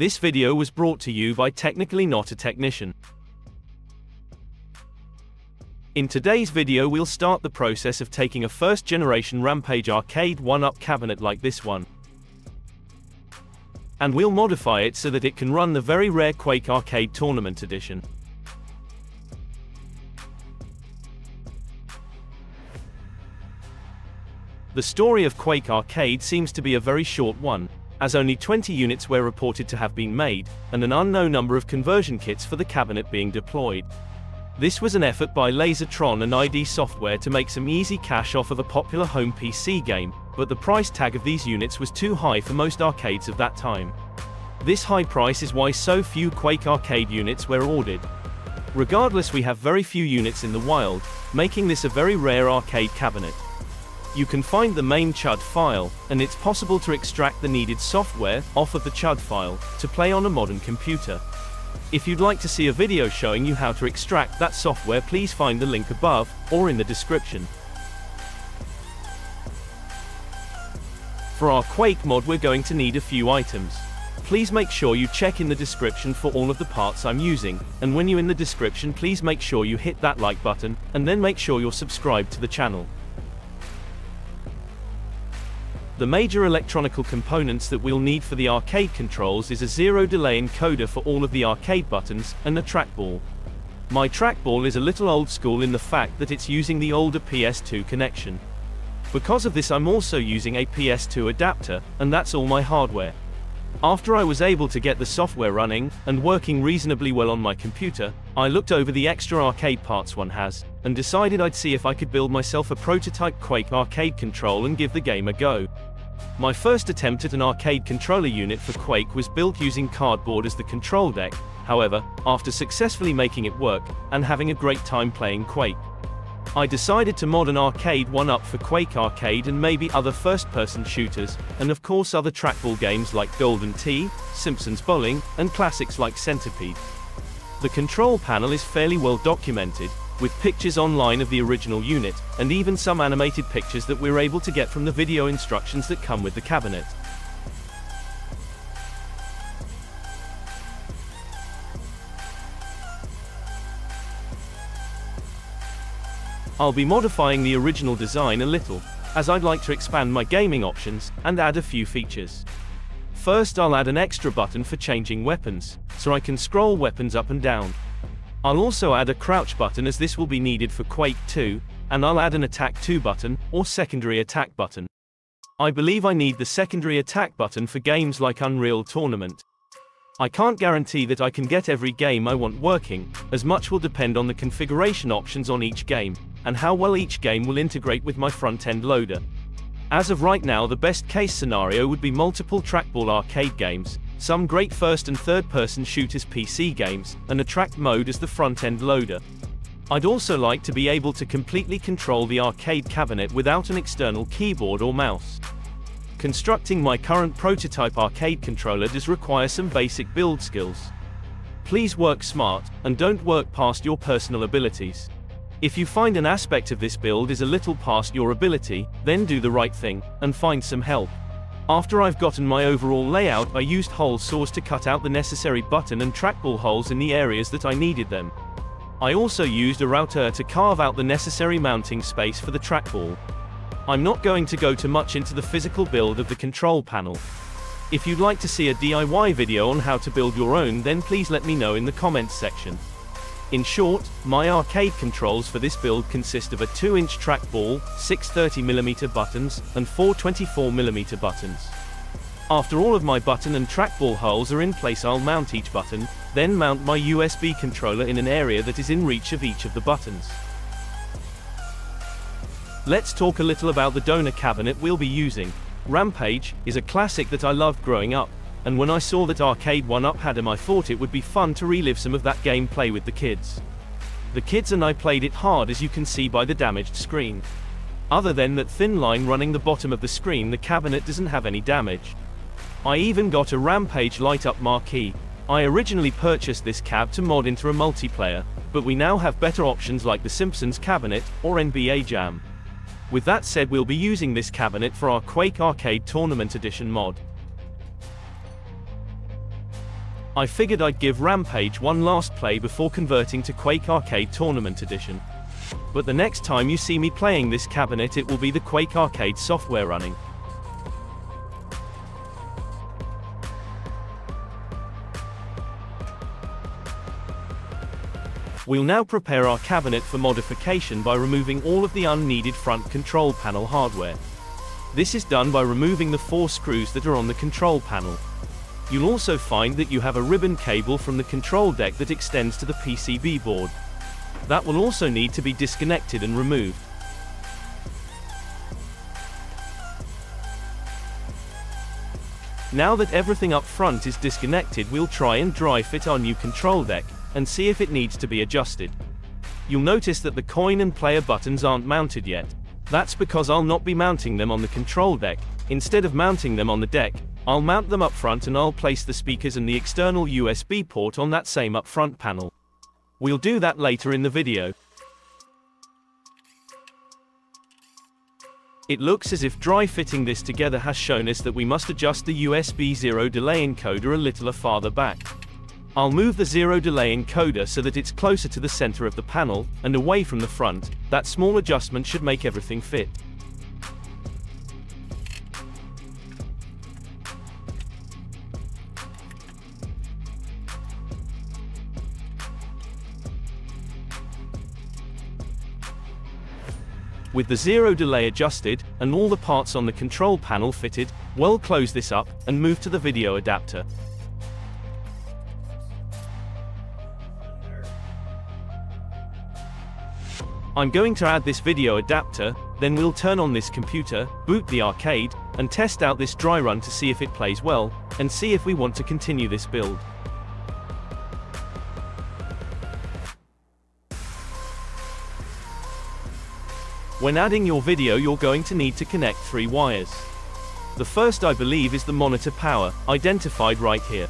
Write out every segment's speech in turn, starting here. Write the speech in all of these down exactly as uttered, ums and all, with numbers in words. This video was brought to you by Technically Not A Technician. In today's video we'll start the process of taking a first generation Rampage Arcade one up cabinet like this one. And we'll modify it so that it can run the very rare Quake Arcade Tournament Edition. The story of Quake Arcade seems to be a very short one, as only twenty units were reported to have been made, and an unknown number of conversion kits for the cabinet being deployed. This was an effort by Lasertron and I D Software to make some easy cash off of a popular home P C game, but the price tag of these units was too high for most arcades of that time. This high price is why so few Quake Arcade units were ordered. Regardless, we have very few units in the wild, making this a very rare arcade cabinet. You can find the main C H U D file, and it's possible to extract the needed software off of the C H U D file to play on a modern computer. If you'd like to see a video showing you how to extract that software, please find the link above or in the description. For our Quake mod, we're going to need a few items. Please make sure you check in the description for all of the parts I'm using, and when you're in the description, please make sure you hit that like button, and then make sure you're subscribed to the channel. The major electronical components that we'll need for the arcade controls is a zero delay encoder for all of the arcade buttons, and a trackball. My trackball is a little old school in the fact that it's using the older P S two connection. Because of this, I'm also using a P S two adapter, and that's all my hardware. After I was able to get the software running and working reasonably well on my computer, I looked over the extra arcade parts one has, and decided I'd see if I could build myself a prototype Quake arcade control and give the game a go. My first attempt at an arcade controller unit for Quake was built using cardboard as the control deck. However, after successfully making it work, and having a great time playing Quake, I decided to mod an arcade one up for Quake Arcade and maybe other first-person shooters, and of course other trackball games like Golden Tee, Simpson's Bowling, and classics like Centipede. The control panel is fairly well documented, with pictures online of the original unit, and even some animated pictures that we're able to get from the video instructions that come with the cabinet. I'll be modifying the original design a little, as I'd like to expand my gaming options and add a few features. First, I'll add an extra button for changing weapons, so I can scroll weapons up and down. I'll also add a crouch button, as this will be needed for Quake two, and I'll add an attack two button, or secondary attack button. I believe I need the secondary attack button for games like Unreal Tournament. I can't guarantee that I can get every game I want working, as much will depend on the configuration options on each game, and how well each game will integrate with my front-end loader. As of right now, the best case scenario would be multiple trackball arcade games, some great first and third-person shooters P C games, and a track mode as the front-end loader. I'd also like to be able to completely control the arcade cabinet without an external keyboard or mouse. Constructing my current prototype arcade controller does require some basic build skills. Please work smart, and don't work past your personal abilities. If you find an aspect of this build is a little past your ability, then do the right thing, and find some help. After I've gotten my overall layout, I used hole saws to cut out the necessary button and trackball holes in the areas that I needed them. I also used a router to carve out the necessary mounting space for the trackball. I'm not going to go too much into the physical build of the control panel. If you'd like to see a D I Y video on how to build your own, then please let me know in the comments section. In short, my arcade controls for this build consist of a two inch trackball, six thirty millimeter buttons, and four twenty-four millimeter buttons. After all of my button and trackball holes are in place, I'll mount each button, then mount my U S B controller in an area that is in reach of each of the buttons. Let's talk a little about the donor cabinet we'll be using. Rampage is a classic that I loved growing up, and when I saw that Arcade one up had him, I thought it would be fun to relive some of that gameplay with the kids. The kids and I played it hard, as you can see by the damaged screen. Other than that thin line running the bottom of the screen, the cabinet doesn't have any damage. I even got a Rampage light-up marquee. I originally purchased this cab to mod into a multiplayer, but we now have better options like The Simpsons Cabinet, or N B A Jam. With that said, we'll be using this cabinet for our Quake Arcade Tournament Edition mod. I figured I'd give Rampage one last play before converting to Quake Arcade Tournament Edition. But the next time you see me playing this cabinet, it will be the Quake Arcade software running. We'll now prepare our cabinet for modification by removing all of the unneeded front control panel hardware. This is done by removing the four screws that are on the control panel. You'll also find that you have a ribbon cable from the control deck that extends to the P C B board. That will also need to be disconnected and removed. Now that everything up front is disconnected, we'll try and dry fit our new control deck, and see if it needs to be adjusted. You'll notice that the coin and player buttons aren't mounted yet. That's because I'll not be mounting them on the control deck. Instead of mounting them on the deck, I'll mount them up front, and I'll place the speakers and the external U S B port on that same up front panel. We'll do that later in the video. It looks as if dry fitting this together has shown us that we must adjust the U S B zero delay encoder a little farther back. I'll move the zero delay encoder so that it's closer to the center of the panel, and away from the front. That small adjustment should make everything fit. With the zero delay adjusted, and all the parts on the control panel fitted, we'll close this up, and move to the video adapter. I'm going to add this video adapter, then we'll turn on this computer, boot the arcade, and test out this dry run to see if it plays well, and see if we want to continue this build. When adding your video, you're going to need to connect three wires. The first, I believe, is the monitor power, identified right here.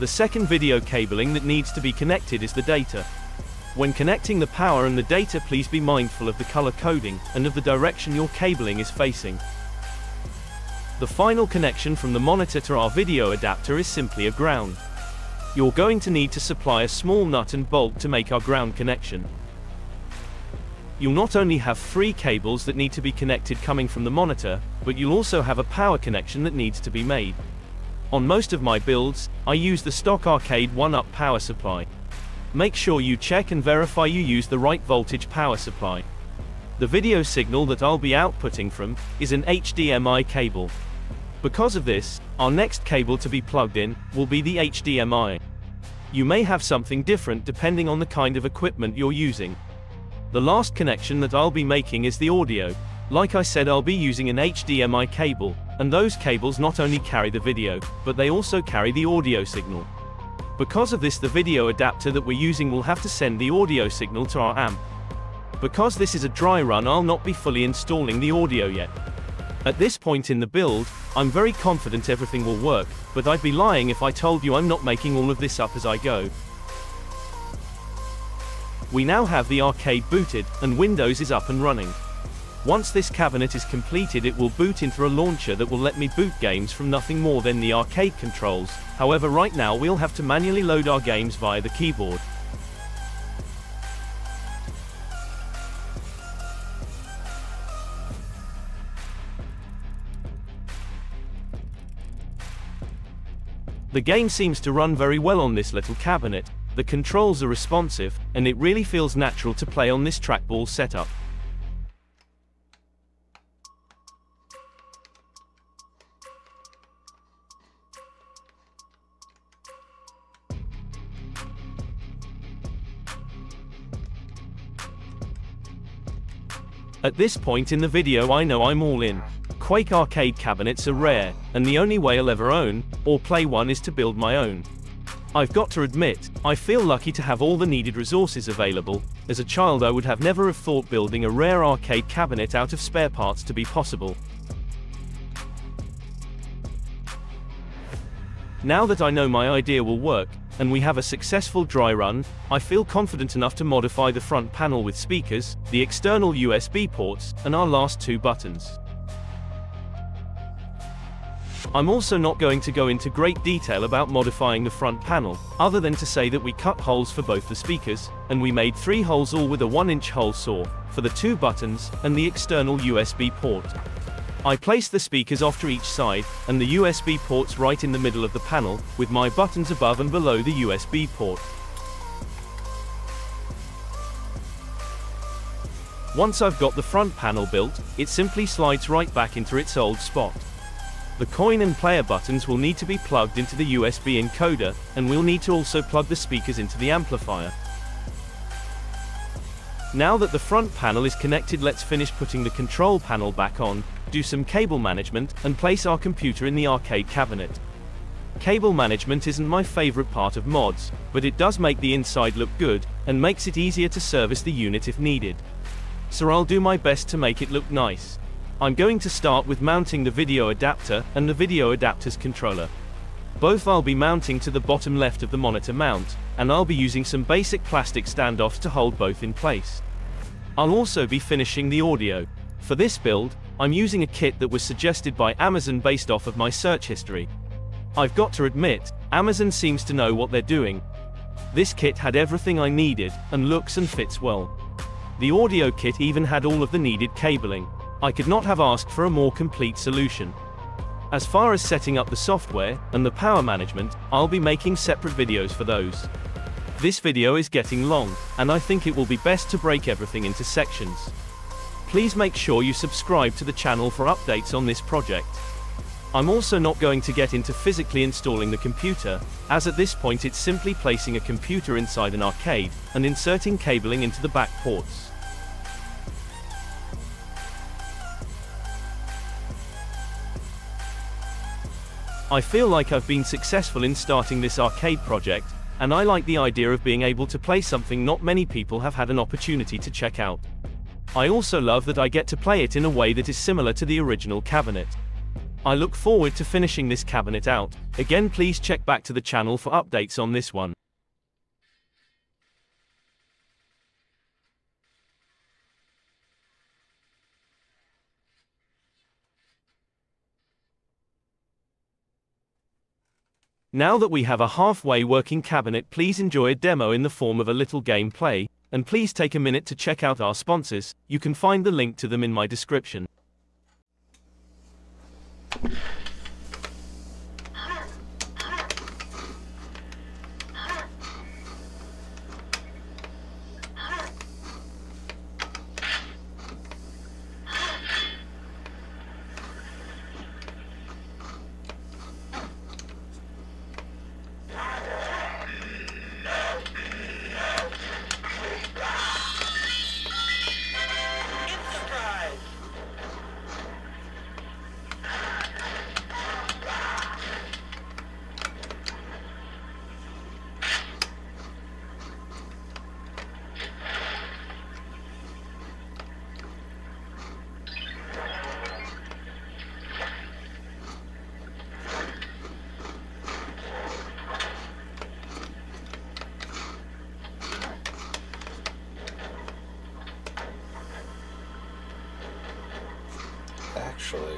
The second video cabling that needs to be connected is the data. When connecting the power and the data, please be mindful of the color coding, and of the direction your cabling is facing. The final connection from the monitor to our video adapter is simply a ground. You're going to need to supply a small nut and bolt to make our ground connection. You'll not only have three cables that need to be connected coming from the monitor, but you'll also have a power connection that needs to be made. On most of my builds, I use the stock Arcade one up power supply. Make sure you check and verify you use the right voltage power supply. The video signal that I'll be outputting from is an H D M I cable. Because of this, our next cable to be plugged in will be the H D M I. You may have something different depending on the kind of equipment you're using. The last connection that I'll be making is the audio. Like I said, I'll be using an H D M I cable, and those cables not only carry the video, but they also carry the audio signal. Because of this, the video adapter that we're using will have to send the audio signal to our amp. Because this is a dry run, I'll not be fully installing the audio yet. At this point in the build, I'm very confident everything will work, but I'd be lying if I told you I'm not making all of this up as I go. We now have the arcade booted, and Windows is up and running. Once this cabinet is completed, it will boot into a launcher that will let me boot games from nothing more than the arcade controls. However, right now we'll have to manually load our games via the keyboard. The game seems to run very well on this little cabinet. The controls are responsive, and it really feels natural to play on this trackball setup. At this point in the video, I know I'm all in. Quake arcade cabinets are rare, and the only way I'll ever own, or play one, is to build my own. I've got to admit, I feel lucky to have all the needed resources available. As a child, I would have never have thought building a rare arcade cabinet out of spare parts to be possible. Now that I know my idea will work, and we have a successful dry run, I feel confident enough to modify the front panel with speakers, the external U S B ports, and our last two buttons. I'm also not going to go into great detail about modifying the front panel, other than to say that we cut holes for both the speakers, and we made three holes all with a one inch hole saw, for the two buttons, and the external U S B port. I placed the speakers off to each side, and the U S B ports right in the middle of the panel, with my buttons above and below the U S B port. Once I've got the front panel built, it simply slides right back into its old spot. The coin and player buttons will need to be plugged into the U S B encoder, and we'll need to also plug the speakers into the amplifier. Now that the front panel is connected, let's finish putting the control panel back on, do some cable management, and place our computer in the arcade cabinet. Cable management isn't my favorite part of mods, but it does make the inside look good, and makes it easier to service the unit if needed. So I'll do my best to make it look nice. I'm going to start with mounting the video adapter and the video adapter's controller. Both I'll be mounting to the bottom left of the monitor mount, and I'll be using some basic plastic standoffs to hold both in place. I'll also be finishing the audio. For this build, I'm using a kit that was suggested by Amazon based off of my search history. I've got to admit, Amazon seems to know what they're doing. This kit had everything I needed, and looks and fits well. The audio kit even had all of the needed cabling. I could not have asked for a more complete solution. As far as setting up the software and the power management, I'll be making separate videos for those. This video is getting long, and I think it will be best to break everything into sections. Please make sure you subscribe to the channel for updates on this project. I'm also not going to get into physically installing the computer, as at this point it's simply placing a computer inside an arcade and inserting cabling into the back ports. I feel like I've been successful in starting this arcade project, and I like the idea of being able to play something not many people have had an opportunity to check out. I also love that I get to play it in a way that is similar to the original cabinet. I look forward to finishing this cabinet out. Again, please check back to the channel for updates on this one. Now that we have a halfway working cabinet, please enjoy a demo in the form of a little gameplay, and please take a minute to check out our sponsors. You can find the link to them in my description. Actually.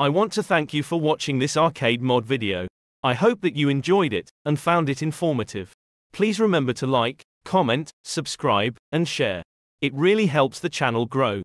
I want to thank you for watching this arcade mod video. I hope that you enjoyed it, and found it informative. Please remember to like, comment, subscribe, and share. It really helps the channel grow.